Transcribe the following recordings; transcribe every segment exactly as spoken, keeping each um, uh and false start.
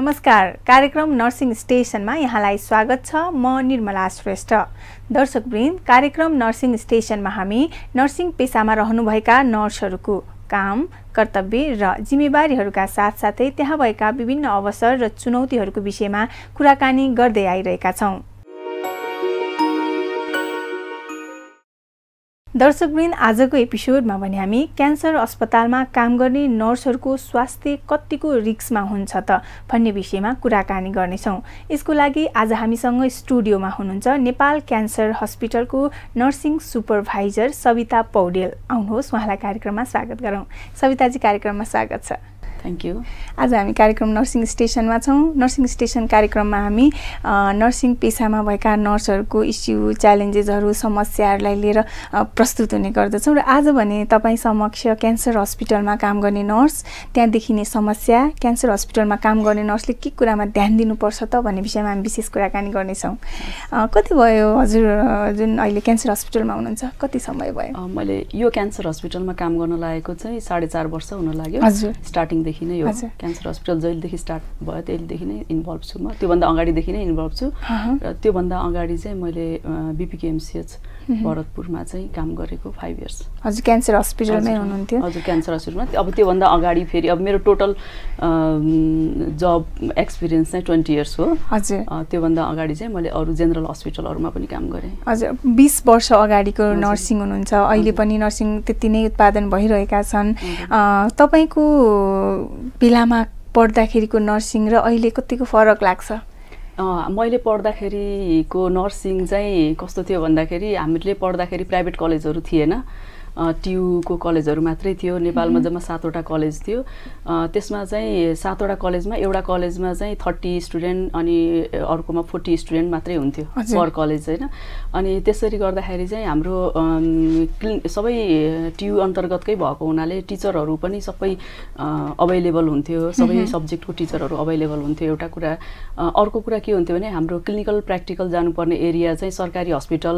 नमस्कार कार्यक्रम नर्सिङ स्टेशनमा यहाँलाई स्वागत छ। म निर्मला श्रेष्ठ। दर्शकवृन्द, कार्यक्रम नर्सिङ स्टेशनमा हामी नर्सिङ पेसामा रहनुभएका नर्सहरूको काम, कर्तव्य र जिम्मेवारीहरूका साथसाथै त्यहाँ भएका विभिन्न अवसर र चुनौतीहरूको विषयमा कुराकानी गर्दै आइरहेका छौं। दर्शकवृन्द, आजको एपिसोडमा भने हामी क्यान्सर अस्पतालमा काम गर्ने नर्सहरूको स्वास्थ्य कतिको रिस्कमा हुन्छ त भन्ने विषयमा कुराकानी गर्नेछौँ। यसको लागि आज हामीसँग स्टुडियोमा हुनुहुन्छ नेपाल क्यान्सर हस्पिटलको नर्सिङ सुपरभाइजर सबिता पौडेल। आउनुहोस्, उहाँलाई कार्यक्रममा स्वागत गरौँ। सबिताजी, कार्यक्रममा स्वागत छ। Thank you. आज हामी कार्यक्रम नर्सिङ स्टेशनमा छौँ। नर्सिङ स्टेशन कार्यक्रममा हामी नर्सिङ पेसामा भएका नर्सहरूको इस्यु, च्यालेन्जेसहरू, समस्याहरूलाई लिएर प्रस्तुत हुने गर्दछौँ। र आज भने तपाईँ समक्ष क्यान्सर हस्पिटलमा काम गर्ने नर्स, त्यहाँ देखिने समस्या, क्यान्सर हस्पिटलमा काम गर्ने नर्सले के कुरामा ध्यान दिनुपर्छ त भन्ने विषयमा हामी विशेष कुराकानी गर्नेछौँ। कति भयो हजुर जुन अहिले क्यान्सर हस्पिटलमा हुनुहुन्छ, कति समय भयो? मैले यो क्यान्सर हस्पिटलमा काम गर्न लागेको चाहिँ साढे चार वर्ष हुन लाग्यो। हजुर, स्टार्टिङ देखि नै यो क्यान्सर हस्पिटल जहिलेदेखि स्टार्ट भयो त्यहिलेदेखि नै इन्भल्भ छु। म त्योभन्दा अगाडिदेखि नै इन्भल्भ छु। र त्योभन्दा अगाडि चाहिँ मैले बीपीकेएमसीएच भरतपुरमा चाहिँ काम गरेको फाइभ इयर्स। हजुर, क्यान्सर हस्पिटलमै हुनुहुन्थ्यो? हजुर, क्यान्सर हस्पिटलमा। अब त्योभन्दा अगाडि फेरि अब मेरो टोटल जब एक्सपिरियन्स चाहिँ ट्वेन्टी इयर्स हो। हजुर, त्योभन्दा अगाडि चाहिँ मैले अरू जेनरल हस्पिटलहरूमा पनि काम गरेँ। हजुर, बिस वर्ष अगाडिको नर्सिङ हुनुहुन्छ। अहिले पनि नर्सिङ त्यति नै उत्पादन भइरहेका छन्। तपाईँको बेलामा पढ्दाखेरिको नर्सिङ र अहिले कतिको फरक लाग्छ? मैले पढ्दाखेरिको नर्सिङ चाहिँ कस्तो थियो भन्दाखेरि, हामीले पढ्दाखेरि प्राइभेट कलेजहरू थिएन, टियुको कलेजहरू मात्रै थियो। नेपालमा जम्मा सातवटा कलेज थियो। त्यसमा चाहिँ सातवटा कलेजमा एउटा कलेजमा चाहिँ थर्टी स्टुडेन्ट अनि अर्कोमा फोर्टी स्टुडेन्ट मात्रै हुन्थ्यो पर कलेज, होइन? अनि त्यसरी गर्दाखेरि चाहिँ हाम्रो सबै टियु अन्तर्गतकै भएको हुनाले टिचरहरू पनि सबै अभाइलेबल हुन्थ्यो, सबै सब्जेक्टको टिचरहरू अभाइलेबल हुन्थ्यो। एउटा कुरा। अर्को कुरा के हुन्थ्यो भने, हाम्रो क्लिनिकल प्र्याक्टिकल जानुपर्ने एरिया चाहिँ सरकारी हस्पिटल,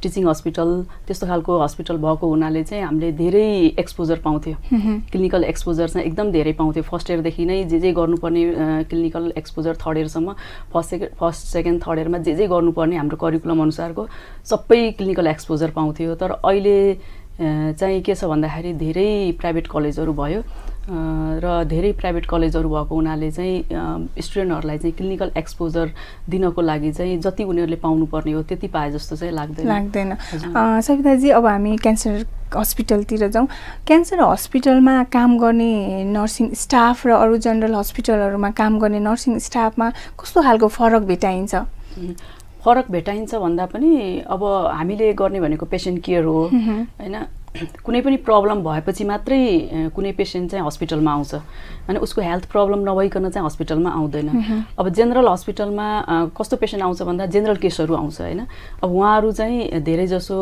टिचिङ हस्पिटल, त्यस्तो खालको हस्पिटल भएको हुनाले ले चाहिँ हामीले धेरै एक्सपोजर पाउँथ्यो। क्लिनिकल एक्सपोजर चाहिँ एकदम धेरै पाउँथ्यो। फर्स्ट इयरदेखि नै जे जे गर्नुपर्ने क्लिनिकल एक्सपोजर, थर्ड इयरसम्म, first second first second third इयरमा जे जे गर्नुपर्ने हाम्रो करिकुलम अनुसारको सबै क्लिनिकल एक्सपोजर पाउँथ्यो। तर अहिले चाहिँ के छ भन्दाखेरि धेरै प्राइभेट कलेजहरू भयो र धेरै प्राइभेट कलेजहरू भएको हुनाले चाहिँ स्टुडेन्टहरूलाई चाहिँ क्लिनिकल एक्सपोजर दिनको लागि चाहिँ जति उनीहरूले पाउनुपर्ने हो त्यति पाए जस्तो चाहिँ लाग्दैन लाग्दैन सबिताजी, अब हामी क्यान्सर हस्पिटलतिर जाउँ। क्यान्सर हस्पिटलमा काम गर्ने नर्सिङ स्टाफ र अरू जनरल हस्पिटलहरूमा काम गर्ने नर्सिङ स्टाफमा कस्तो खालको फरक भेटाइन्छ? फरक भेटाइन्छ भन्दा पनि अब हामीले गर्ने भनेको पेसेन्ट केयर हो, होइन? कुनै पनि प्रब्लम भएपछि मात्रै कुनै पेसेन्ट चाहिँ हस्पिटलमा आउँछ, अनि उसको हेल्थ प्रब्लम नभइकन चाहिँ हस्पिटलमा आउँदैन। अब जेनरल हस्पिटलमा कस्तो पेसेन्ट आउँछ भन्दा जेनरल केसहरू आउँछ, होइन? अब उहाँहरू चाहिँ धेरैजसो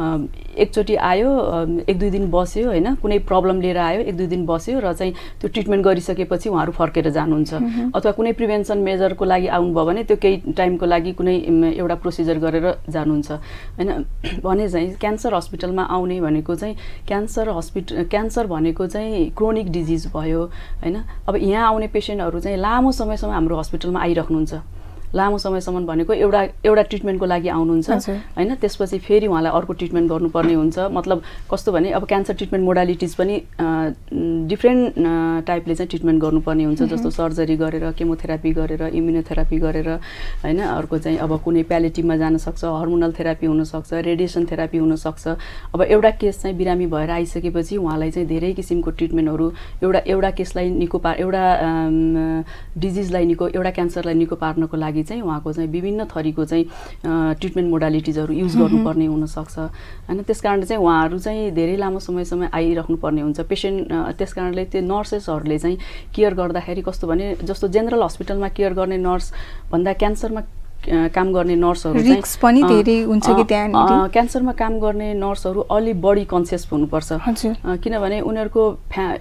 एकचोटि आयो, एक दुई दिन बस्यो, होइन? कुनै प्रब्लम लिएर आयो, एक दुई दिन बस्यो र चाहिँ त्यो ट्रिटमेन्ट गरिसकेपछि उहाँहरू फर्केर जानुहुन्छ। अथवा कुनै प्रिभेन्सन मेजरको लागि आउनुभयो भने त्यो केही टाइमको लागि कुनै एउटा प्रोसिजर गरेर जानुहुन्छ, होइन? भने चाहिँ क्यान्सर हस्पिटलमा आउने भनेको चाहिँ क्यान्सर हस्पिटल क्यान्सर भनेको चाहिँ क्रोनिक डिजिज भयो, होइन? अब यहाँ आउने पेसेन्टहरू चाहिँ लामो समयसम्म हाम्रो हस्पिटलमा आइराख्नुहुन्छ। लामो समयसम्म भनेको एउटा एउटा ट्रिटमेन्टको लागि आउनुहुन्छ, होइन? त्यसपछि फेरि उहाँलाई अर्को ट्रिटमेन्ट गर्नुपर्ने हुन्छ। मतलब कस्तो भने, अब क्यान्सर ट्रिटमेन्ट मोडालिटिज पनि डिफ्रेन्ट टाइपले चाहिँ ट्रिटमेन्ट गर्नुपर्ने हुन्छ। जस्तो सर्जरी गरेर, केमोथेरापी गरेर, इम्युनोथेरापी गरेर, होइन? अर्को चाहिँ अब कुनै प्यालेटिभमा जानसक्छ, हर्मोनल थेरापी हुनसक्छ, रेडिएसन थेरापी हुनसक्छ। अब एउटा केस चाहिँ बिरामी भएर आइसकेपछि उहाँलाई चाहिँ धेरै किसिमको ट्रिटमेन्टहरू, एउटा एउटा केसलाई निको पार एउटा डिजिजलाई निको एउटा क्यान्सरलाई निको पार्नको लागि चाहिँ उहाँको चाहिँ विभिन्न थरीको चाहिँ ट्रिटमेन्ट मोडालिटिजहरू युज गर्नुपर्ने हुनसक्छ, होइन? त्यस कारणले चाहिँ उहाँहरू चाहिँ धेरै लामो समयसम्म आइराख्नुपर्ने हुन्छ पेसेन्ट। त्यस कारणले त्यो नर्सेसहरूले चाहिँ केयर गर्दाखेरि कस्तो भने, जस्तो जेनरल हस्पिटलमा केयर गर्ने नर्स भन्दा क्यान्सरमा काम गर्ने नर्सहरु रिस्क पनि धेरै हुन्छ कि त्यहाँ क्यान्सरमा काम गर्ने नर्सहरु अलि बढी कन्सियस हुनुपर्छ किनभने उनीहरुको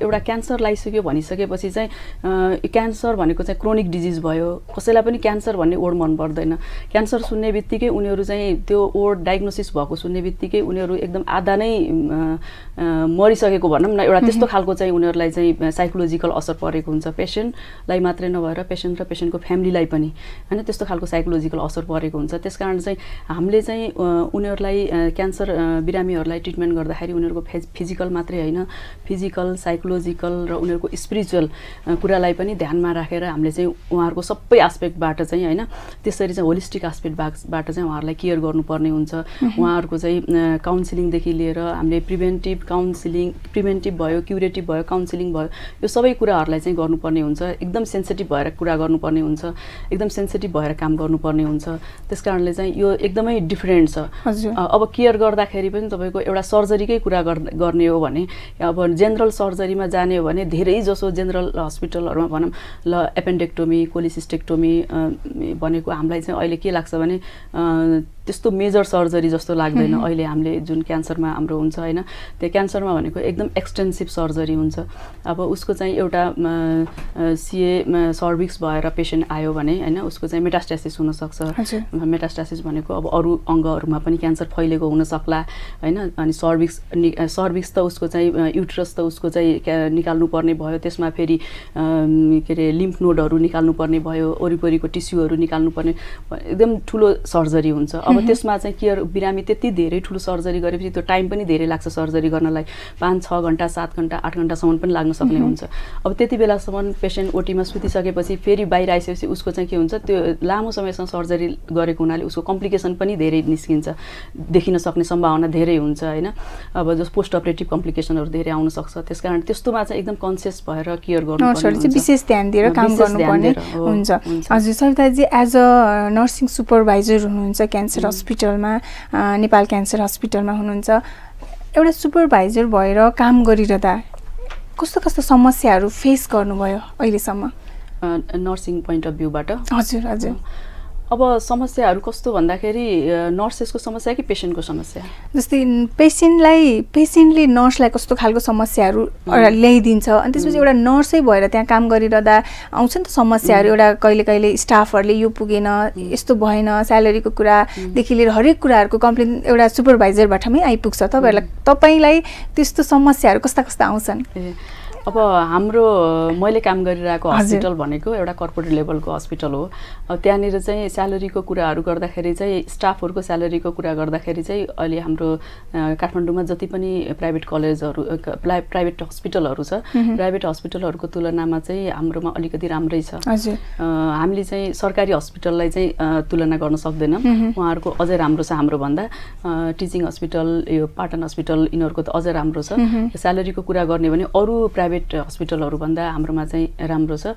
एउटा क्यान्सर लागिसक्यो भनिसकेपछि चाहिँ क्यान्सर भनेको चाहिँ क्रोनिक डिजीज भयो कसैलाई पनि क्यान्सर भन्ने ओड मन पर्दैन क्यान्सर सुन्नेबित्तिकै उनीहरु चाहिँ त्यो ओड डायग्नोसिस भएको सुन्नेबित्तिकै उनीहरु एकदम आधा नै मरिसकेको भन्नु न एउटा त्यस्तो खालको चाहिँ उनीहरुलाई चाहिँ साइकोलोजिकल असर परेको हुन्छ पेशेन्टलाई मात्र नभएर पेशेन्ट र पेशेन्टको फ्यामिलीलाई पनि हैन त्यस्तो खालको साइकोलोजी असर परेको हुन्छ त्यसकारण चाहिँ हामीले चाहिँ उनीहरुलाई क्यान्सर बिरामीहरुलाई ट्रीटमेन्ट गर्दाखेरि उनीहरुको फिजिकल मात्रै हैन फिजिकल साइकोलोजिकल र उनीहरुको स्पिरिचुअल कुरालाई पनि ध्यानमा राखेर हामीले चाहिँ उहाँहरुको सबै एस्पेक्टबाट चाहिँ हैन त्यसरी चाहिँ होलिस्टिक एस्पेक्टबाट चाहिँ उहाँहरुलाई केयर गर्नुपर्ने हुन्छ उहाँहरुको चाहिँ काउन्सिलिङ देखि लिएर हामीले प्रिभेन्टिभ काउन्सिलिङ प्रिभेन्टिभ भयो क्युरेटिभ भयो काउन्सिलिङ भयो यो सबै कुराहरुलाई चाहिँ गर्नुपर्ने हुन्छ एकदम सेन्सिटिभ भएर कुरा गर्नुपर्ने हुन्छ एकदम सेन्सिटिभ भएर काम गर्नुपर्ने हुन्छ त्यसकारणले चाहिँ यो एकदमै डिफरेंट छ अब केयर गर्दाखेरि पनि तपाईको एउटा सर्जरीकै कुरा गर्ने हो भने अब जनरल सर्जरीमा जाने हो भने धेरै जसो जनरल अस्पतालहरुमा भनम ल एपेन्डेक्टोमी कोलिसिस्टेक्टोमी भनेको हामीलाई चाहिँ अहिले के लाग्छ भने त्यस्तो मेजर सर्जरी जस्तो लाग्दैन अहिले हामीले जुन क्यान्सरमा हाम्रो हुन्छ हैन त्यो क्यान्सरमा भनेको एकदम एक्सटेन्सिभ सर्जरी हुन्छ अब उसको चाहिँ एउटा सीए सर्भिक्स भएर पेशेन्ट आयो भने हैन उसको चाहिँ मेटास्टासिस हुन सक्छ मेटास्टासिस भनेको अब अरु अंगहरुमा पनि क्यान्सर फैलेको हुन सक्ला हैन अनि सर्भिक्स सर्भिक्स त उसको चाहिँ युटरस त उसको चाहिँ निकाल्नु पर्ने भयो त्यसमा फेरि के रे लिम्फ नोडहरु निकाल्नु पर्ने भयो ओरिपोरीको टिस्युहरु निकाल्नु पर्ने एकदम ठूलो सर्जरी हुन्छ त्यसमा चाहिँ केयर बिरामी त्यति धेरै ठूलो सर्जरी गरेपछि त्यो टाइम पनि धेरै लाग्छ सर्जरी गर्नलाई पाँच छ घण्टा सात घण्टा आठ घण्टा सम्म पनि लाग्न सक्ने हुन्छ अब त्यति बेला सम्म पेशेन्ट ओटीमा सुतिसकेपछि फेरि बाहिर आइसकेपछि उसको चाहिँ के हुन्छ त्यो लामो समयसम्म सर्जरी गरेको हुनाले उसको कम्प्लिकेसन पनि धेरै निस्किन्छ देखिन सक्ने सम्भावना धेरै हुन्छ हैन अब जस पोस्ट अपरेटिभ कम्प्लिकेसनहरु धेरै आउन सक्छ त्यसकारण त्यस्तोमा चाहिँ एकदम कन्सियस भएर केयर गर्नुपर्छ विशेष ध्यान दिएर काम गर्नुपर्ने हुन्छ हजुर Savita ji as a nursing supervisor हुनुहुन्छ क्यान्सर हस्पिटलमा नेपाल क्यान्सर हस्पिटलमा हुनुहुन्छ एउटा सुपरभाइजर भएर काम गरिरदा कस्तो कस्तो समस्याहरू फेस गर्नुभयो अहिले सम्म नर्सिङ पोइन्ट अफ भ्यूबाट हजुर हजुर अब समस्याहरू कस्तो भन्दाखेरि नर्सहरुको समस्या कि पेशेन्टको समस्या जस्तै पेशेन्टलाई पेशेन्टले नर्सलाई कस्तो खालको समस्याहरू ल्याइदिन्छ अनि त्यसपछि एउटा नर्सै भएर त्यहाँ काम गरिरदा आउँछ नि त समस्याहरू एउटा कहिले कहिले स्टाफहरुले यो पुगेन यस्तो भएन स्यालेरीको कुरा देखि लिएर हरेक कुराहरुको कम्प्लेन एउटा सुपरभाइजरबाट नै आइपुग्छ तपाईहरुलाई तपाईलाई त्यस्तो समस्याहरू कस्ता कस्ता आउँछन् अब हाम्रो मैले काम गरिरहेको हस्पिटल भनेको एउटा कर्पोरेट लेभलको हस्पिटल हो त्यहाँनेर चाहिँ स्यालेरीको कुराहरु गर्दाखेरि चाहिँ स्टाफहरुको स्यालेरीको कुरा गर्दाखेरि चाहिँ अहिले हाम्रो काठमाडौँमा जति पनि प्राइभेट कलेजहरु प्राइभेट हस्पिटलहरु छ प्राइभेट हस्पिटलहरुको तुलनामा चाहिँ हाम्रोमा अलिकति राम्रै छ हजुर हामीले चाहिँ सरकारी हस्पिटललाई चाहिँ तुलना गर्न सक्दैनौं उहाँहरुको अझै राम्रो छ हाम्रो भन्दा टिचिङ हस्पिटल यो पाटन हस्पिटल इनहरुको त अझै राम्रो छ स्यालेरीको कुरा गर्ने भने अरु प्राइभेट हस्पिटलहरु भन्दा हाम्रोमा चाहिँ राम्रो छ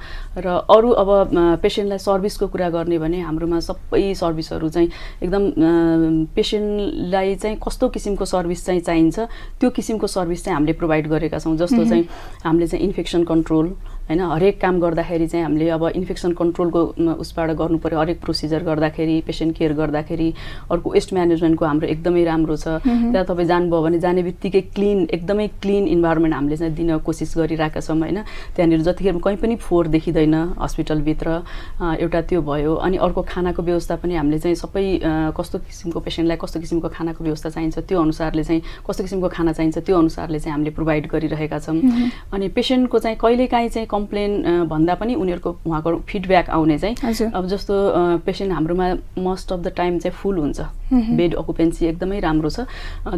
र अरु अब पेशेन्टलाई सर्भिसको कुरा गर्ने भने हाम्रोमा सबै सर्भिसहरु चाहिँ एकदम पेशेन्टलाई चाहिँ कस्तो किसिमको सर्भिस चाहिँ चाहिन्छ त्यो किसिमको सर्भिस चाहिँ हामीले प्रोवाइड गरेका छौं जस्तो चाहिँ हामीले चाहिँ इन्फेक्सन कन्ट्रोल हैन हरेक काम गर्दाखेरि चाहिँ हामीले अब इन्फेक्सन कन्ट्रोलको उसबाट गर्नु पर्यो हरेक प्रोसिजर गर्दाखेरि पेशेन्ट केयर गर्दाखेरि अर्को वेस्ट म्यानेजमेन्टको हाम्रो एकदमै राम्रो छ त्यहाँ तपाई जान्नुभयो भने जानेबित्तिकै क्लीन एकदमै क्लीन इन्भाइरोमेन्ट हामीले चाहिँ दिन कोसिस गरिरहेका छौं हैन त्यहाँनेर जतिखेर कुनै पनि फोहोर देखिदैन अस्पताल भित्र एउटा त्यो भयो अनि अर्को खानाको व्यवस्था पनि हामीले चाहिँ सबै कस्तो किसिमको पेशेन्टलाई कस्तो किसिमको खानाको व्यवस्था चाहिन्छ त्यो अनुसारले चाहिँ कस्तो किसिमको खाना चाहिन्छ त्यो अनुसारले चाहिँ हामीले प्रोवाइड गरिरहेका छौं अनि पेशेन्टको चाहिँ कहिलेकाहीँ चाहिँ कम्प्लेन भन्दा पनि उनीहरुको उहाँको फिडब्याक आउने चाहिँ अब जस्तो पेशेन्ट हाम्रोमा मोस्ट अफ द टाइम चाहिँ फुल हुन्छ बेड अकुपेन्सी एकदमै राम्रो छ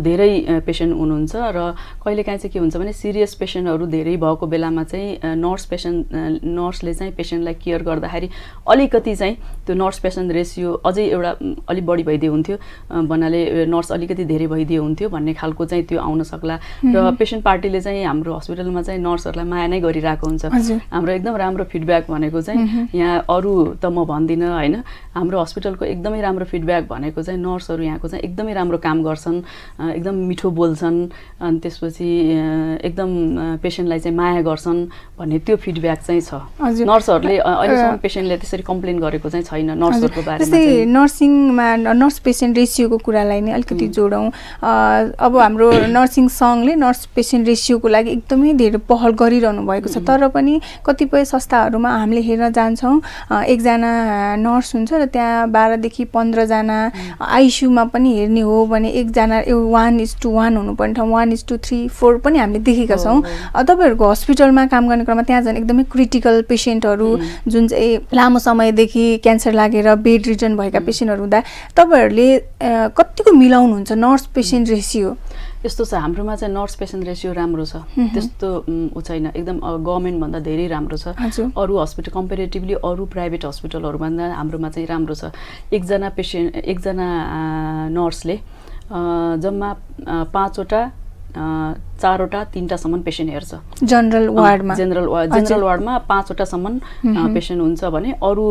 धेरै पेशेन्ट हुनुहुन्छ र कहिलेकाहीँ चाहिँ के हुन्छ भने सिरियस पेशेन्टहरु धेरै भएको बेलामा चाहिँ नर्स पेशेन्ट नर्सले चाहिँ पेशेन्टलाई केयर गर्दाखेरि अलिकति चाहिँ त्यो नर्स पेशेन्ट रेशियो अझै एउटा अलि बढी भइदिए हुन्थ्यो भन्नाले नर्स अलिकति धेरै भइदिए हुन्थ्यो भन्ने खालको चाहिँ त्यो आउन सक्ला र पेशेन्ट पार्टीले चाहिँ हाम्रो हस्पिटलमा चाहिँ नर्सहरुलाई माया नै गरिरहेको हुन्छ हाम्रो एकदम राम्रो फिडब्याक भनेको चाहिँ यहाँ अरु त म भन्दिन हैन हाम्रो हस्पिटलको एकदमै राम्रो फिडब्याक भनेको चाहिँ नर्स नर्सहरु यहाँको चाहिँ एकदमै राम्रो काम गर्छन् एकदम मिठो बोल्छन् अनि त्यसपछि एकदम पेशेन्टलाई चाहिँ माया गर्छन् भन्ने त्यो फिडब्याक चाहिँ छ नर्सहरुले अहिले सम्म पेशेन्टले त्यसरी कम्प्लेन गरेको चाहिँ छैन नर्सहरुको बारेमा चाहिँ नर्सिङमा नर्स पेशेन्ट रेशियोको कुरालाई नै अलिकति जोडौं अब हाम्रो नर्सिङ संघले नर्स पेशेन्ट रेशियोको लागि एकदमै धेरै पहल गरिरहनु भएको छ तर पनि कतिपय संस्थाहरुमा हामीले हेर्न जान्छौं एक जना नर्स हुन्छ र त्यहाँ बाह्र देखि पन्ध्र जना आईसीयू मा पनि हेर्ने हो भने एक जना one is to one हुनुपर्ने ठाउँ one is to three four पनि हामीले देखेका छौं तपाईहरुको हस्पिटलमा काम गर्ने क्रममा त्यहाँ जन एकदमै क्रिटिकल पेशेन्टहरु जुन चाहिँ लामो समयदेखि क्यान्सर लागेर बेड रिजन भएका पेशेन्टहरु हुँदा तपाईहरुले कतिको मिलाउनुहुन्छ नर्स पेशेन्ट रेशियो यस्तो छ हाम्रोमा चाहिँ नर्स पेशेन्ट रेशियो राम्रो छ त्यस्तो उ छैन एकदम गभर्नमेन्ट भन्दा धेरै राम्रो छ अरु हस्पिटल कम्पेरेटिभली अरु प्राइभेट हस्पिटलहरु भन्दा हाम्रोमा चाहिँ राम्रो छ एक जना पेशेन्ट एक जना नर्सले जम्मा पाँचवटा चारवटा तीनटा सम्म पेशेन्ट हेर्छ जनरल वार्डमा जनरल जनरल वार्डमा पाँचवटा सम्म पेशेन्ट हुन्छ भने अरु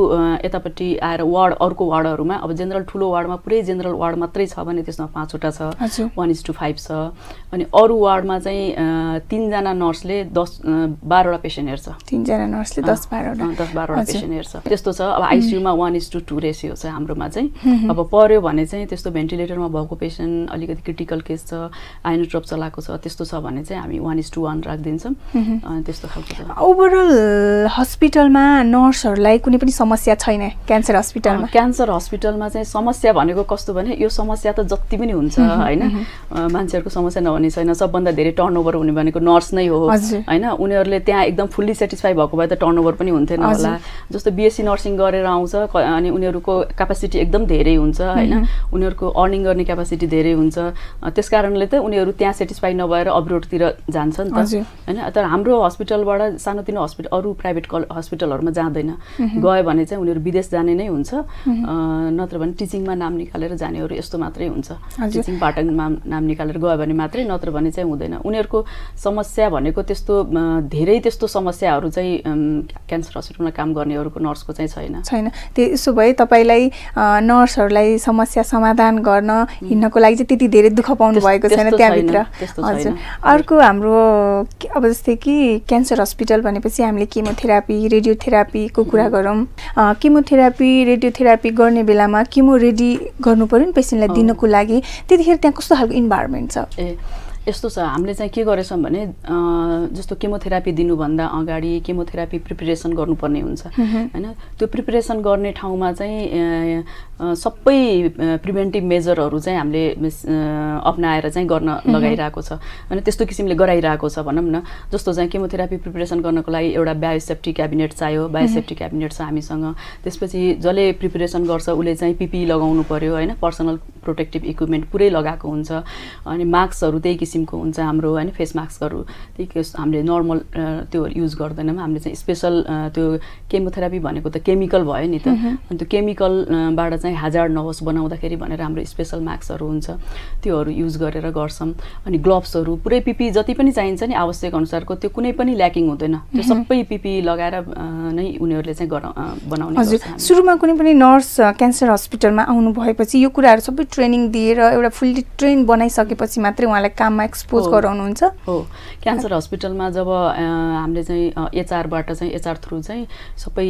यतापट्टि आएर वार्ड अर्को वार्डहरुमा अब जनरल ठूलो वार्डमा पुरै जनरल वार्ड मात्रै छ भने त्यसमा पाँचवटा छ one is to five छ अनि अरु वार्डमा चाहिँ तीन जना नर्सले ten twelve वटा पेशेन्ट हेर्छ तीन जना नर्सले ten twelve वटा पेशेन्ट हेर्छ त्यस्तो छ अब आईसीयू मा one is to two ratio छ हाम्रोमा चाहिँ अब पर्यो भने चाहिँ त्यस्तो भेन्टिलेटरमा भएको पेशेन्ट अलिकति क्रिटिकल केस छ आइनोट्रोप चलाको छ त्यस्तो छ भने चाहिँ हामी one is to one राख्दिन्छौं अनि त्यस्तो खालको छ ओभरअल हस्पिटलमा नर्सहरुलाई कुनै पनि समस्या छैन क्यान्सर हस्पिटलमा क्यान्सर हस्पिटलमा चाहिँ समस्या भनेको कस्तो भने यो समस्या त जति पनि हुन्छ हैन मान्छेहरुको समस्या नहुने छैन सबभन्दा धेरै टर्नओभर हुने भनेको नर्स नै हो हैन उनीहरुले त्यहाँ एकदम फुल्ली सटिस्फाई भएको भए त टर्नओभर पनि हुन्थेन होला जस्तो बीएससी नर्सिङ गरेर आउँछ अनि उनीहरुको क्यापासिटी एकदम धेरै हुन्छ हैन उनीहरुको अर्निङ गर्ने क्यापासिटी धेरै हुन्छ त्यसकारणले त उनीहरु त्यहाँ सटिस्फाई नभएर अब्रोड तिर जान्छन् त हैन तर हाम्रो हस्पिटलबाट सानोतिनो हस्पिटल अरु प्राइभेट हस्पिटलहरुमा जाँदैन गयो भने चाहिँ उनीहरु विदेश जाने नै हुन्छ नत्र भने टिचिङमा नाम निकालेर जानेहरु यस्तो मात्रै हुन्छ टिचिङ पार्टमा नाम निकालेर गयो भने मात्रै नत्र भने चाहिँ हुँदैन उनीहरुको समस्या भनेको त्यस्तो धेरै त्यस्तो समस्याहरु चाहिँ क्यान्सर हस्पिटलमा काम गर्नेहरुको नर्सको चाहिँ छैन छैन त्यसो भए तपाईलाई नर्सहरुलाई समस्या समाधान गर्न हिन्नको लागि चाहिँ त्यति धेरै दुःख पाउनु भएको छैन त्यहाँ भित्र हजुर अर्को हाम्रो अब जस्तै कि क्यान्सर हस्पिटल भनेपछि हामीले केमोथेरापी रेडियोथेरापीको कुरा गरौं केमोथेरापी रेडियोथेरापी गर्ने बेलामा केमो रेडी गर्नुपर्यो नि पेशेन्टलाई दिनको लागि त्यतिखेर त्यहाँ कस्तो खालको इन्भाइरोमेन्ट छ ए यस्तो छ हामीले चाहिँ के गरेछौं भने जस्तो केमोथेरापी दिनु भन्दा अगाडि केमोथेरापी प्रिपरेसन गर्नुपर्ने हुन्छ हैन त्यो प्रिपरेसन गर्ने ठाउँमा चाहिँ सबै प्रिभेन्टिभ मेजरहरु चाहिँ हामीले अपनाएर चाहिँ गर्न लगाइराको छ अनि त्यस्तो किसिमले गराइराको छ भनम न जस्तो चाहिँ केमोथेरापी प्रिपरेसन गर्नको लागि एउटा बायोसेफ्टी क्याबिनेट चाहियो बायोसेफ्टी क्याबिनेट छ हामीसँग त्यसपछि जले प्रिपरेसन गर्छ उले चाहिँ पीपी लगाउनु पर्यो हैन पर्सनल प्रोटेक्टिभ इक्विपमेन्ट पुरै लगाएको हुन्छ अनि मास्कहरु त्यही किसिमको हुन्छ हाम्रो हैन फेस मास्कहरु त्यो हामीले नर्मल त्यो युज गर्दैनौं हामीले चाहिँ स्पेशल त्यो केमोथेरापी भनेको त केमिकल भयो नि त अनि त्यो केमिकल बाट चाहिँ हजार्ड नहोस् बनाउँदाखेरि भनेर हाम्रो स्पेशल मास्कहरु हुन्छ त्योहरु युज गरेर गर्छौं अनि ग्लोभ्सहरु पुरै पीपी जति पनि चाहिन्छ नि आवश्यक अनुसारको त्यो कुनै पनि ल्याकिङ हुँदैन त्यो सबै पीपी लगाएर नै उनीहरुले चाहिँ बनाउने गर्छन् सुरुमा कुनै पनि नर्स क्यान्सर हस्पिटलमा आउनु भएपछि यो कुराहरु सबै ट्रेनिङ दिएर एउटा फुल्ली ट्रेन बनाइसकेपछि मात्रै उहाँलाई काममा एक्सपोज गराउनुहुन्छ हो क्यान्सर हस्पिटलमा जब हामीले चाहिँ एचआर बाट चाहिँ एचआर थ्रु चाहिँ सबै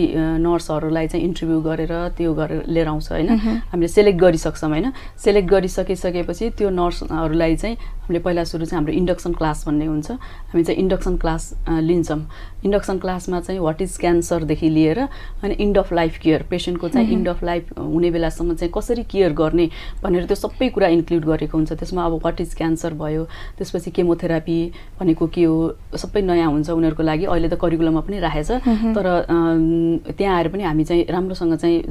नर्सहरुलाई चाहिँ इन्टरभ्यु गरेर त्यो गरेर लिएर आउँछ हैन हामीले सिलेक्ट गरिसक्छौं हैन सिलेक्ट गरिसकेपछि त्यो नर्सहरुलाई चाहिँ हामीले पहिला सुरु चाहिँ हाम्रो इन्डक्सन क्लास भन्ने हुन्छ हामी चाहिँ इन्डक्सन क्लास लिन्छौं इन्डक्सन क्लासमा चाहिँ व्हाट इज क्यान्सर देखि लिएर अनि एन्ड अफ लाइफ केयर पेशेन्टको चाहिँ एन्ड अफ लाइफ हुने बेलासम्म चाहिँ कसरी केयर गर्ने भनेर त्यो सबै कुरा इन्क्लुड गरेको हुन्छ त्यसमा अब व्हाट इज क्यान्सर भयो त्यसपछि केमोथेरापी भनेको के हो सबै नयाँ हुन्छ उनीहरुको लागि अहिले त करिकुलममा पनि राखेछ तर त्यहाँ आएर पनि हामी चाहिँ राम्रोसँग चाहिँ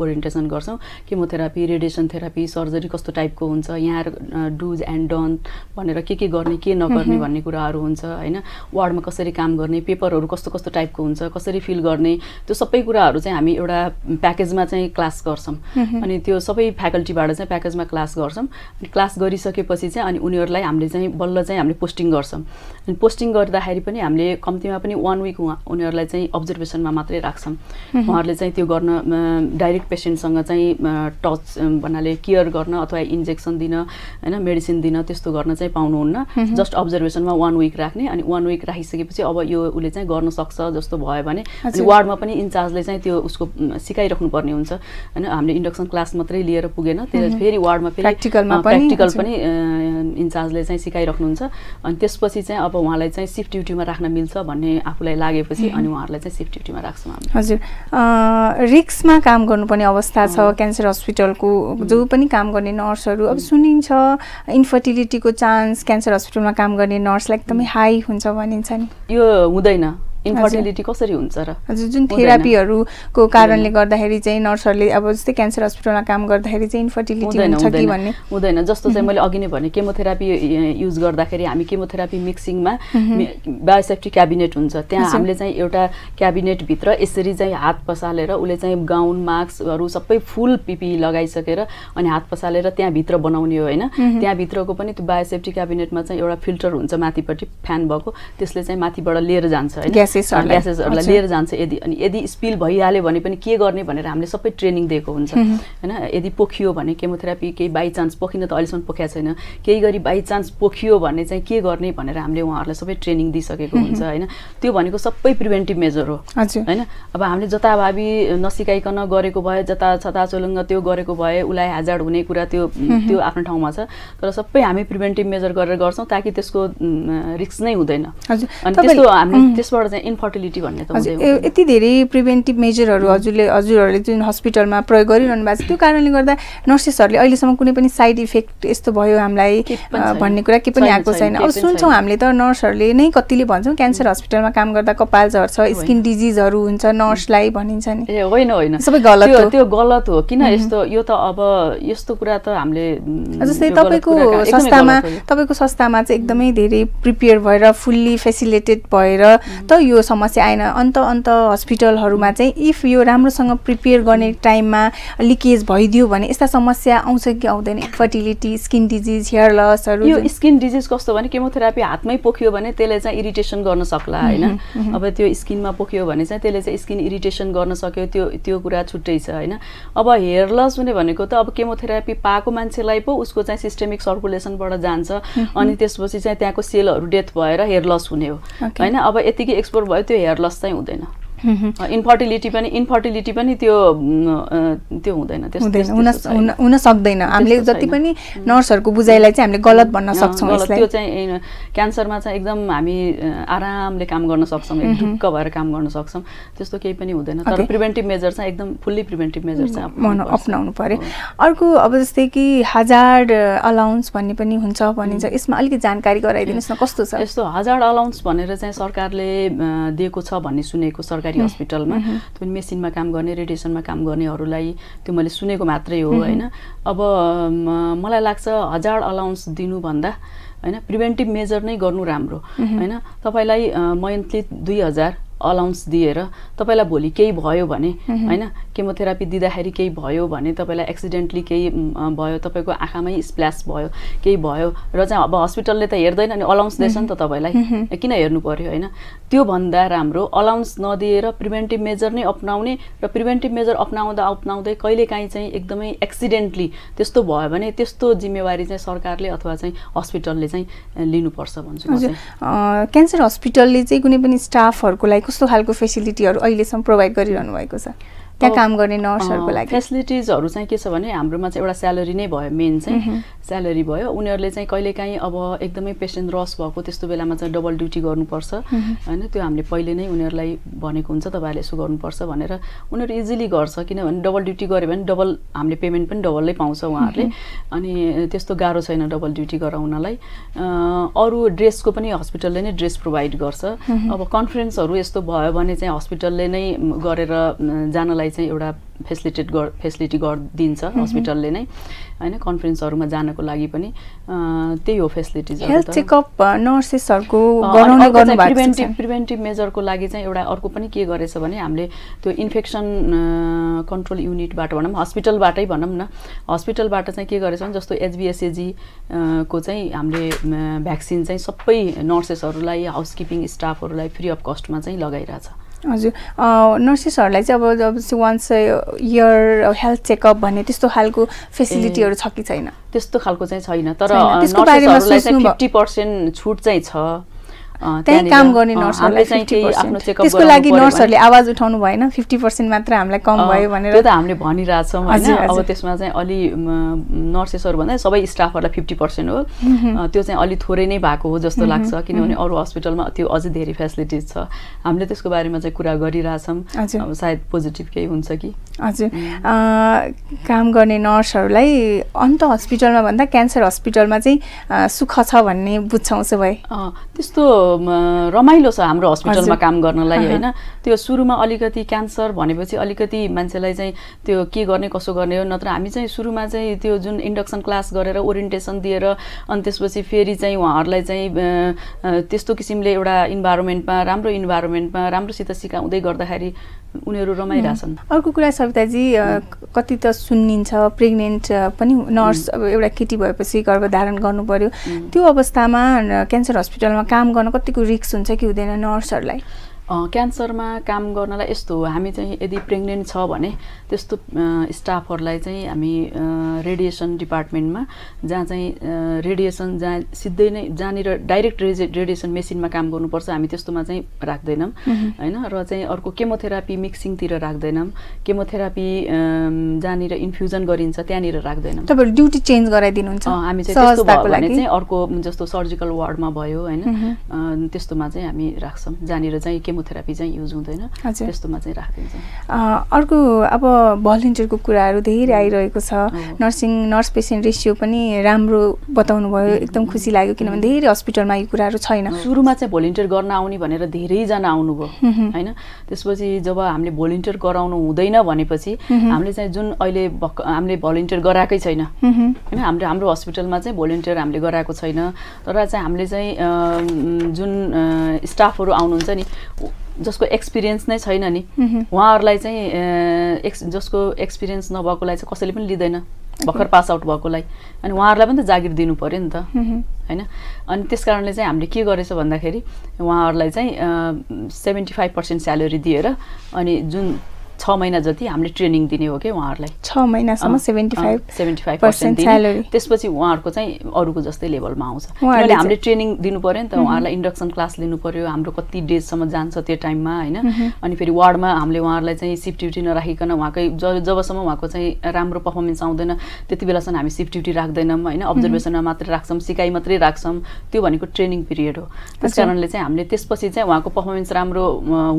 ओरिएन्टेसन गर्छौं केमोथेरापी रेडिएसन थेरापी सर्जरी कस्तो टाइपको हुन्छ यहाँ डुज एन्ड डन भनेर के के गर्ने के नगर्ने भन्ने कुराहरु हुन्छ हैन वार्डमा कसरी काम गर्ने पेपरहरु कस्तो कस्तो टाइपको हुन्छ कसरी फिल गर्ने त्यो सबै कुराहरु चाहिँ हामी एउटा प्याकेजमा चाहिँ क्लास गर्छौं अनि त्यो सबै फ्याकल्टीबाट चाहिँ प्याकेजमा क्लास गर्छौं अनि क्लास गरिसकेपछि चाहिँ अनि उनीहरुलाई हामीले चाहिँ बल्ल चाहिँ हामीले पोस्टिङ गर्छौं अनि पोस्टिङ गर्दाखेरि पनि हामीले कम्तिमा पनि एक वीक उनीहरुलाई चाहिँ अब्जर्भेसनमा मात्रै राख्छौं उहाँहरुले चाहिँ त्यो गर्न डाइरेक्ट पेशेन्ट सँग चाहिँ टच बनाले केयर गर्न अथवा इन्जेक्सन दिन हैन मेडिसिन दिन त्यस्तो गर्न चाहिँ पाउनुहुन्न जस्ट अब्जर्भेसनमा एक वीक राख्ने अनि एक वीक राखिसकेपछि अब यो उले चाहिँ गर्न सक्छ जस्तो भयो भने अनि वार्डमा पनि इन्चार्जले चाहिँ त्यो उसको सिकाइराख्नु पर्ने हुन्छ हैन हामीले इन्डक्सन क्लास मात्रै लिएर पुगेन त्यसपछि फेरि वार्डमा फेरि प्र्याक्टिकलमा पनि प्र्याक्टिकल पनि इन्चार्जले चाहिँ सिकाइराख्नुहुन्छ अनि त्यसपछि चाहिँ अब उहाँलाई चाहिँ शिफ्ट ड्युटीमा राख्न मिल्छ भन्ने आफुलाई लागेपछि अनि उहाँहरुलाई चाहिँ शिफ्ट ड्युटीमा राख्छौं हामी हजुर रिक्समा काम गर्नुपर्ने अवस्था छ क्यान्सर हस्पिटलको जो पनि काम गर्ने नर्सहरु अब सुनिन्छ इन्फर्टिलिटीको चान्स क्यान्सर हस्पिटलमा काम गर्ने नर्सलाई एकदमै हाई हुन्छ भनिन्छ नि यो हुँदैन इन्फर्टिलिटी कसरी हुन्छ र हजुर जुन थेरापीहरुको कारणले गर्दाखेरि चाहिँ नर्सहरुले अब जस्तै क्यान्सर हस्पिटलमा काम गर्दाखेरि चाहिँ इन्फर्टिलिटी हुन्छ कि भन्ने हुँदैन जस्तो चाहिँ मैले अघि नै भने केमोथेरापी युज गर्दाखेरि हामी केमोथेरापी मिक्सिङमा बायोसेफ्टी क्याबिनेट हुन्छ त्यहाँ हामीले चाहिँ एउटा क्याबिनेट भित्र यसरी चाहिँ हात पसालेर उले चाहिँ गाउन मास्कहरु सबै फुल पीपी लगाइसकेर अनि हात पसालेर त्यहाँ भित्र बनाउने हो हैन त्यहाँ भित्रको पनि त्यो बायोसेफ्टी क्याबिनेटमा चाहिँ एउटा फिल्टर हुन्छ माथिपट्टि फ्यान भएको त्यसले चाहिँ माथिबाट लिएर जान्छ हैन ग्यासेसहरुलाई लिएर जान्छ यदि अनि यदि स्पिल भइहाल्यो भने पनि के गर्ने भनेर हामीले सबै ट्रेनिङ दिएको हुन्छ हैन यदि पोखियो भने केमोथेरापी केही बाइ चान्स पोखिन त अहिलेसम्म पोख्या छैन केही गरी बाइ चान्स पोखियो भने चाहिँ के गर्ने भनेर हामीले उहाँहरुलाई सबै ट्रेनिङ दिइसकेको हुन्छ हैन त्यो भनेको सबै प्रिभेन्टिभ मेजर हो हैन अब हामीले जताभावी नसिकाइकन गरेको भए जता छता चोलुङ्ग त्यो गरेको भए उलाई हजार्ड हुने कुरा त्यो त्यो आफ्नो ठाउँमा छ तर सबै हामी प्रिभेन्टिभ मेजर गरेर गर्छौं ताकि त्यसको रिस्क नै हुँदैन अनि त्यस्तो हामी त्यसबाट चाहिँ इन्फर्टिलिटी भन्ने त हुन्छ यति धेरै प्रिभेन्टिभ मेजरहरु हजुरले हजुरहरुले जुन हस्पिटलमा प्रयोग गरिरहनु भएको छ त्यो कारणले गर्दा नर्सेसहरुले अहिले सम्म कुनै पनि साइड इफेक्ट यस्तो भयो हामीलाई भन्ने कुरा के पनि आएको छैन अब सुन्छौं हामीले त नर्सहरुले नै कतिले भन्छौं क्यान्सर हस्पिटलमा काम गर्दा कपाल झर्छ स्किन डिजीजहरु हुन्छ नर्सलाई भनिन्छ नि ए होइन होइन सबै गलत हो त्यो गलत हो किन यस्तो यो त अब यस्तो कुरा त हामीले जस्तै तपाईको संस्थामा तपाईको संस्थामा चाहिँ एकदमै धेरै प्रिपेयर भएर फुल्ली फेसिलिटेटेड भएर त यो यो समस्या आएन अन्त अन्त हस्पिटलहरुमा चाहिँ इफ यो राम्रोसँग प्रिपेयर गर्ने टाइममा लिकेज भइदियो भने एस्ता समस्या आउँछ कि आउँदैन इन्फर्टिलिटी स्किन डिजीज हेयर लसहरु यो स्किन डिजीज कस्तो भने केमोथेरापी हातमै पोखियो भने त्यसले चाहिँ इरिटेसन गर्न सक्ला हैन अब त्यो स्किनमा पोखियो भने चाहिँ त्यसले चाहिँ स्किन इरिटेसन गर्न सक्यो त्यो त्यो कुरा छुट्टै छ हैन अब हेयर लस हुने भनेको त अब केमोथेरापी पाएको मान्छेलाई पो उसको चाहिँ सिस्टेमिक सर्कुलेसनबाट जान्छ अनि त्यसपछि चाहिँ त्यहाँको सेलहरु डेथ भएर हेयर लस हुने हो हैन अब यतिकै एक्सपोर्ट भयो त्यो हेयर लस चाहिँ हुँदैन इन्फर्टिलिटी पनि इन्फर्टिलिटी पनि त्यो त्यो हुँदैन त्यस्तो हुन हुन सक्दैन हामीले जति पनि नर्सहरुको बुझाइलाई चाहिँ हामीले गलत भन्न सक्छौं यसलाई त्यो चाहिँ क्यान्सरमा चाहिँ एकदम हामी आरामले काम गर्न सक्छौं ढुक्क भएर काम गर्न सक्छौं त्यस्तो केही पनि हुँदैन तर प्रिभेन्टिभ मेजर चाहिँ एकदम फुल्ली प्रिभेन्टिभ मेजर चाहिँ अपनाउनु पर्यो अर्को अब जस्तै कि हजार्ड अलाउन्स भन्ने पनि हुन्छ भनिन्छ यसमा अलिकति जानकारी गराइदिनुस् न कस्तो छ यस्तो हजार्ड अलाउन्स भनेर चाहिँ सरकारले दिएको छ भन्ने सुनेको सरकार हस्पिटलमा त्यो मेसिनमा काम गर्ने रेडिएसनमा काम गर्नेहरुलाई त्यो मैले सुनेको मात्रै हो हैन अब मलाई लाग्छ हजार अलाउन्स दिनु भन्दा हैन प्रिभेन्टिभ मेजर नै गर्नु राम्रो हैन तपाईलाई मन्थली दुई हजार अलाउन्स दिएर तपाईलाई भोलि केही भयो भने हैन केमोथेरापी दिँदाखेरि केही भयो भने तपाईलाई एक्सिडेन्टली केही भयो तपाईको आँखामै स्प्ल्यास भयो केही भयो र चाहिँ अब हस्पिटलले त हेर्दैन अनि अलाउन्स दिन्छ नि त तपाईलाई किन हेर्नु पर्यो हैन त्यो भन्दा राम्रो अलाउन्स नदिएर प्रिभेन्टिभ मेजर नै अपनाउने र प्रिभेन्टिभ मेजर अपनाउँदा अपनाउँदै कहिलेकाहीँ चाहिँ एकदमै एक्सिडेन्टली त्यस्तो भयो भने त्यस्तो जिम्मेवारी चाहिँ सरकारले अथवा चाहिँ हस्पिटलले चाहिँ लिनुपर्छ भन्छु म चाहिँ क्यान्सर हस्पिटलले चाहिँ कुनै पनि स्टाफहरुको लागि कस्तो खालको फेसिलिटीहरु अहिले सम्म प्रोवाइड गरिरहनु भएको छ त्यहाँ काम गर्ने नर्सहरुको लागि फेसिलिटीजहरु चाहिँ के छ भने हाम्रोमा चाहिँ एउटा स्यालेरी नै भयो मेन चाहिँ स्यालेरी भयो उनीहरुले चाहिँ कहिलेकाहीँ अब एकदमै पेशेन्ट रस भएको त्यस्तो बेलामा चाहिँ डबल ड्युटी गर्नुपर्छ हैन त्यो हामीले पहिले नै उनीहरुलाई भनेको हुन्छ तपाईहरुले यसो गर्नुपर्छ भनेर उनीहरु इजिली गर्छ किनभने डबल ड्युटी गर्यो भने डबल हामीले पेमेन्ट पनि डबलले पाउँछ उहाँहरुले अनि त्यस्तो गाह्रो छैन डबल ड्युटी गराउनलाई अरु ड्रेसको पनि हस्पिटलले नै ड्रेस प्रोवाइड गर्छ अब कन्फरेन्सहरु यस्तो भयो भने चाहिँ हस्पिटलले नै गरेर जानलाई चाहिँ एउटा फेसिलिटेट गर फेसिलिटी गर दिन्छ हस्पिटलले नै हैन कन्फरेन्सहरुमा जानको लागि पनि त्यही हो फेसिलिटीज हेल्थ चेकअप नर्सेसहरुको गराउने गर्नु भएको छ प्रिभेन्टिभ प्रिभेन्टिभ मेजरको लागि चाहिँ एउटा अर्को पनि के गरेछ भने हामीले त्यो इन्फेक्सन कन्ट्रोल युनिटबाट भनम हस्पिटलबाटै भनम न हस्पिटलबाट चाहिँ के गरेछ भने जस्तो एचबीएसएजी को चाहिँ हामीले भ्याक्सिन चाहिँ सबै नर्सेसहरुलाई हाउसकीपिङ स्टाफहरुलाई फ्री अफ कस्टमा चाहिँ लगाइराछ हजुर नर्सेसहरुलाई चाहिँ अब वन्स इयर हेल्थ चेकअप भन्ने त्यस्तो खालको फेसिलिटीहरु छ कि छैन त्यस्तो खालको चाहिँ छैन तर त्यसको बारेमा सोच्नु पचास प्रतिशत छुट चाहिँ छ त्यही काम गर्ने नर्सहरुलाई चाहिँ केही आफ्नो चेकअप त्यसको लागि नर्सहरुले आवाज उठाउनु भएन पचास प्रतिशत मात्र हामीलाई कम भयो भनेर त्यो त हामीले भनिराछौं हैन अब त्यसमा चाहिँ अलि नर्सेसहरु भन्दा सबै स्टाफहरुलाई पचास प्रतिशत हो त्यो चाहिँ अलि थोरै नै भएको हो जस्तो लाग्छ किनभने अरु अस्पतालमा त्यो अझै धेरै फ्यासिलिटिज छ हामीले त्यसको बारेमा चाहिँ कुरा गरिराछौं अब सायद पोजिटिभ केही हुन्छ कि हजुर काम गर्ने नर्सहरुलाई अन्त अस्पतालमा भन्दा क्यान्सर अस्पतालमा चाहिँ सुख छ भन्ने बुझ्छौं सबै अ त्यस्तो रमाइलो छ हाम्रो हस्पिटलमा काम गर्नलाई हैन त्यो सुरुमा अलिकति क्यान्सर भनेपछि अलिकति मान्छेलाई चाहिँ त्यो के गर्ने कसो गर्ने हो नत्र हामी चाहिँ सुरुमा चाहिँ त्यो जुन इन्डक्सन क्लास गरेर ओरिएन्टेसन दिएर अनि त्यसपछि फेरि चाहिँ उहाँहरुलाई चाहिँ त्यस्तो किसिमले एउटा इन्भाइरोमेन्टमा राम्रो इन्भाइरोमेन्टमा राम्रोसित सिकाउँदै गर्दाखेरि उनीहरु रमाइराछन् अर्को कुरा सविताजी कति त सुन्निन्छ प्रेग्नेन्ट पनि नर्स अब एउटा केटी भएपछि गर्भधारण गर्नु पर्यो त्यो अवस्थामा क्यान्सर हस्पिटलमा काम गर्न कतिको रिस्क हुन्छ कि हुँदैन नर्सहरुलाई क्यान्सरमा काम गर्नलाई यस्तो हो हामी चाहिँ यदि प्रेग्नेन्ट छ भने त्यस्तो स्टाफहरुलाई चाहिँ हामी रेडिएसन डिपार्टमेन्टमा जहाँ चाहिँ रेडिएसन जहाँ सिधै नै जानेर डाइरेक्ट रेडिएसन मेसिनमा काम गर्नुपर्छ हामी त्यस्तोमा चाहिँ राख्दैनौं हैन र चाहिँ अर्को केमोथेरापी मिक्सिङतिर राख्दैनौं केमोथेरापी जानेर इन्फ्युजन गरिन्छ त्यहाँनिर राख्दैनौं तपाईहरु ड्युटी चेन्ज गराइदिनुहुन्छ हामी चाहिँ त्यस्तो भएको लागि चाहिँ अर्को जस्तो सर्जिकल वार्डमा भयो हैन त्यस्तोमा चाहिँ हामी राख्छौं जानेर चाहिँ केमोथेरापी चाहिँ युज हुँदैन त्यस्तोमा चाहिँ राखिन्छ अर्को अब भलन्टियरको कुराहरु धेरै आइरहेको छ नर्सिङ नर्स पेशेन्ट रेशियो पनि राम्रो बताउनु भयो एकदम खुसी लाग्यो किनभने धेरै अस्पतालमा यो कुराहरु छैन सुरुमा चाहिँ भलन्टियर गर्न आउने भनेर धेरै जना आउनुभयो हैन त्यसपछि जब हामीले भलन्टियर गराउनु हुँदैन भनेपछि हामीले चाहिँ जुन अहिले हामीले भलन्टियर गराकै छैन हैन हाम्रो हाम्रो अस्पतालमा चाहिँ भलन्टियर हामीले गराएको छैन तर चाहिँ हामीले चाहिँ जुन स्टाफहरु आउनुहुन्छ नि जसको एक्सपिरियन्स नै छैन नि उहाँहरुलाई चाहिँ जसको एक्सपिरियन्स नभएकोलाई चाहिँ कसैले पनि लिदैन भर्खर पास आउट भएकोलाई अनि उहाँहरुलाई पनि त जागिर दिनु पर्यो नि त हैन अनि त्यसकारणले चाहिँ हामीले के गरेछ भन्दाखेरि उहाँहरुलाई चाहिँ पचहत्तर प्रतिशत स्यालेरी दिएर अनि जुन छ महिना जति हामीले ट्रेनिङ दिने हो के उहाँहरुलाई छ महिनासम्म पचहत्तर प्रतिशत स्यालेरी त्यसपछि उहाँहरुको चाहिँ अरुको जस्तै लेभलमा आउँछ किनभने हामीले ट्रेनिङ दिनु पर्यो नि त उहाँहरुलाई इन्डक्सन क्लास लिनु पर्यो हाम्रो कति डेज सम्म जान्छ त्यो टाइममा हैन अनि फेरि वार्डमा हामीले उहाँहरुलाई चाहिँ शिफ्ट ड्युटी नराखिकन उहाँकै जबसम्म उहाँको चाहिँ राम्रो परफर्मेन्स आउँदैन त्यतिबेलासम्म हामी शिफ्ट ड्युटी राख्दैनौं हैन अब्जर्भेसनमा मात्र राख्छौं सिकाइ मात्रै राख्छौं त्यो भनेको ट्रेनिङ पिरियड हो त्यसकारणले चाहिँ हामीले त्यसपछि चाहिँ उहाँको परफर्मेन्स राम्रो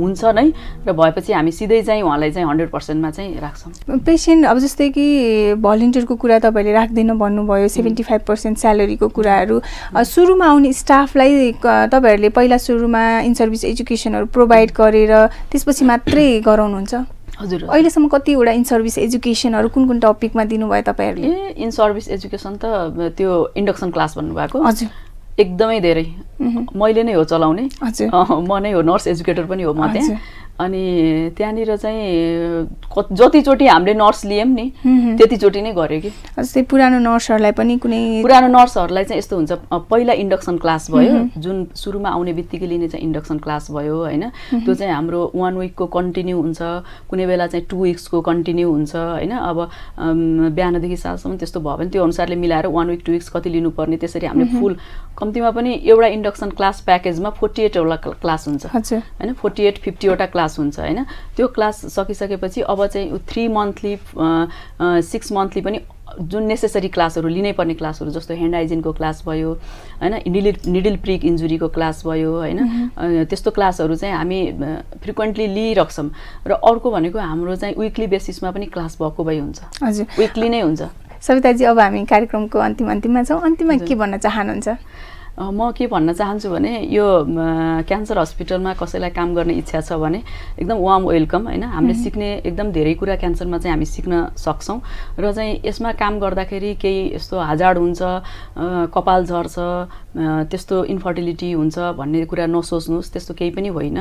हुन्छ नै र भएपछि हामी सिधै चाहिँ उहाँलाई हन्ड्रेड प्रतिशत मा चाहिँ राख्छौं पेशेन्ट अब जस्तै कि भलन्टियरको कुरा तपाईले राख्दैन भन्नुभयो पचहत्तर प्रतिशत स्यालेरीको कुराहरु सुरुमा आउने स्टाफलाई तपाईहरुले पहिला सुरुमा इन सर्भिस एजुकेसनहरु प्रोभाइड गरेर त्यसपछि मात्रै गराउनुहुन्छ हजुर अहिलेसम्म कति वटा इन सर्भिस एजुकेसनहरु कुन कुन टपिकमा दिनु भयो तपाईहरुले इन सर्भिस एजुकेसन त त्यो इन्डक्सन क्लास भन्नु भएको हजुर एकदमै धेरै मैले नै हो चलाउने हजुर म नै हो नर्स एजुकेटर पनि हो म त्यहाँ अनि त्यहाँनिर चाहिँ जतिचोटी हामीले नर्स लियौं नि त्यतिचोटी नै गरे कि जस्तै पुरानो नर्सहरुलाई पनि कुनै पुरानो नर्सहरुलाई चाहिँ यस्तो हुन्छ पहिला इन्डक्सन क्लास भयो जुन सुरुमा आउने बित्तिकै लिने चाहिँ इन्डक्सन क्लास भयो हैन त्यो चाहिँ हाम्रो एक विकको कन्टिन्यू हुन्छ कुनै बेला चाहिँ दुई विकको कन्टिन्यू हुन्छ हैन अब बिहान देखि साँझसम्म त्यस्तो भयो भने त्यो अनुसारले मिलाएर एक विक दुई विक कति लिनु पर्ने त्यसरी हामीले फुल कम्तिमा पनि एउटा इन्डक्सन क्लास प्याकेजमा अठचालिस वटा क्लास हुन्छ हैन अठचालिस पचास वटा क्लास हुन्छ हैन त्यो क्लास सकिसकेपछि अब चाहिँ थ्री मन्थली सिक्स मन्थली पनि जुन नेसेसरी क्लासहरु लिनै पर्ने क्लासहरु जस्तो ह्यान्ड हाइजिनको क्लास भयो हैन निडल निडल प्रिक इन्जुरीको क्लास भयो हैन त्यस्तो क्लासहरु चाहिँ हामी फ्रिक्वेन्टली लिइराख्छौं र अर्को भनेको हाम्रो चाहिँ वीकली बेसिसमा पनि क्लास भएको भई हुन्छ हजुर वीकली नै हुन्छ सविताजी अब हामी कार्यक्रमको अन्तिम अन्तिममा छौं अन्तिममा के भन्न चाहनुहुन्छ म के भन्न चाहन्छु भने यो क्यान्सर हस्पिटलमा कसैलाई काम गर्ने इच्छा छ भने एकदम वार्म वेलकम हैन हामीले सिक्ने एकदम धेरै कुरा क्यान्सरमा चाहिँ हामी सिक्न सक्छौं र चाहिँ यसमा काम गर्दाखेरि केही यस्तो हाजार्ड हुन्छ कपाल झर्छ त्यस्तो इन्फर्टिलिटी हुन्छ भन्ने कुरा नसोच्नुस् त्यस्तो केही पनि होइन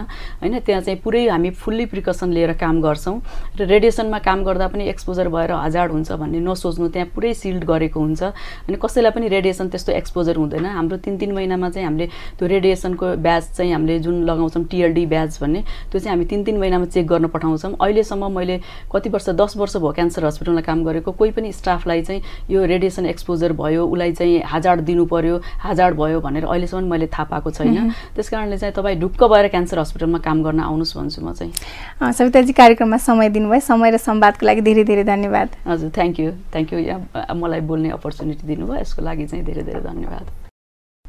हैन त्यहाँ चाहिँ पुरै हामी फुल्ली प्रिकसन लिएर काम गर्छौं र रेडिएसनमा काम गर्दा पनि एक्सपोजर भएर हाजार्ड हुन्छ भन्ने नसोच्नु त्यहाँ पुरै सिल्ड गरेको हुन्छ अनि कसैलाई पनि रेडिएसन त्यस्तो एक्सपोजर हुँदैन हाम्रो तीन महिनामा चाहिँ हामीले त्यो रेडिएसनको ब्याज चाहिँ हामीले जुन लगाउँछौं टीएलडी ब्याज भन्ने त्यो चाहिँ हामी तीन तीन महिनामा चेक गर्न पठाउँछौं अहिले सम्म मैले कति वर्ष दस वर्ष भयो क्यान्सर अस्पतालमा काम गरेको कुनै पनि स्टाफलाई चाहिँ यो रेडिएसन एक्सपोजर भयो उलाई चाहिँ हाजार्ड दिनु पर्यो हाजार्ड भयो भनेर अहिले सम्म मैले थाहा पाएको छैन त्यसकारणले चाहिँ तपाई ढुक्क भएर क्यान्सर अस्पतालमा काम गर्न आउनुस् भन्छु म चाहिँ सविता जी कार्यक्रममा समय दिनुभयो समय र संवादको लागि धेरै धेरै धन्यवाद हजुर थ्यांक यू थ्यांक यू मलाई बोल्ने अपर्च्युनिटी दिनुभयो यसको लागि चाहिँ धेरै धेरै धन्यवाद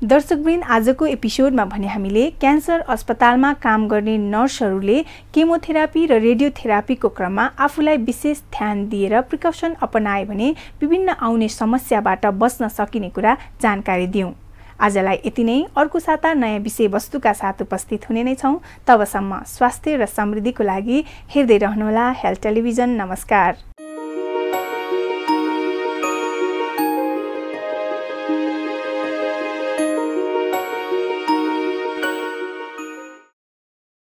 दर्शकवृन्द आजको एपिसोडमा भने हामीले क्यान्सर अस्पतालमा काम गर्ने नर्सहरूले केमोथेरापी र रेडियोथेरापीको क्रममा आफूलाई विशेष ध्यान दिएर प्रिकसन अपनाए भने विभिन्न आउने समस्याबाट बच्न सकिने कुरा जानकारी दियौं आजलाई यति नै अर्को साता नयाँ विषयवस्तुका साथ उपस्थित हुने नै छौं तबसम्म स्वास्थ्य र समृद्धिको लागि हेर्दै रहनुहोला हेल्थ टेलिभिजन नमस्कार